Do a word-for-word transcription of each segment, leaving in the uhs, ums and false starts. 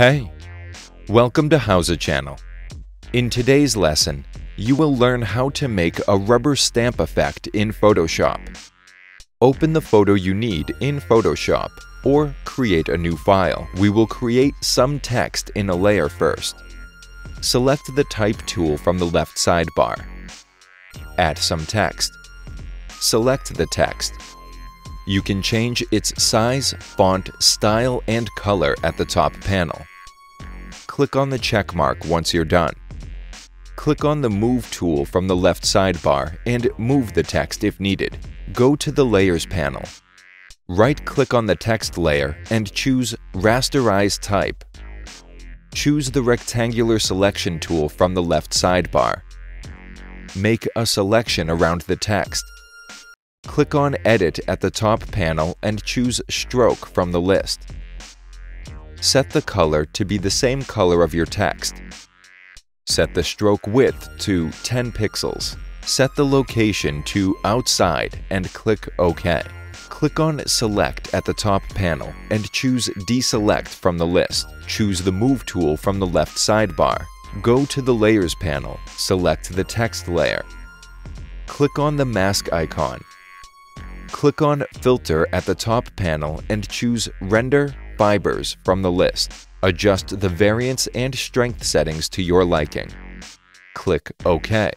Hey, welcome to Howza channel. In today's lesson, you will learn how to make a rubber stamp effect in Photoshop. Open the photo you need in Photoshop or create a new file. We will create some text in a layer first. Select the type tool from the left sidebar. Add some text. Select the text. You can change its size, font, style, and color at the top panel. Click on the check mark once you're done. Click on the Move tool from the left sidebar and move the text if needed. Go to the Layers panel. Right-click on the text layer and choose Rasterize Type. Choose the Rectangular Selection tool from the left sidebar. Make a selection around the text. Click on Edit at the top panel and choose Stroke from the list. Set the color to be the same color of your text. Set the stroke width to ten pixels. Set the location to Outside and click OK. Click on Select at the top panel and choose Deselect from the list. Choose the Move tool from the left sidebar. Go to the Layers panel. Select the text layer. Click on the mask icon. Click on Filter at the top panel and choose Render Fibers from the list. Adjust the variance and strength settings to your liking. Click OK.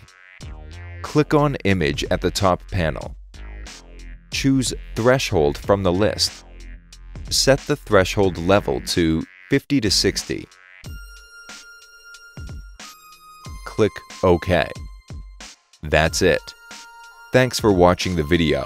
Click on Image at the top panel. Choose Threshold from the list. Set the threshold level to fifty to sixty. Click OK. That's it. Thanks for watching the video.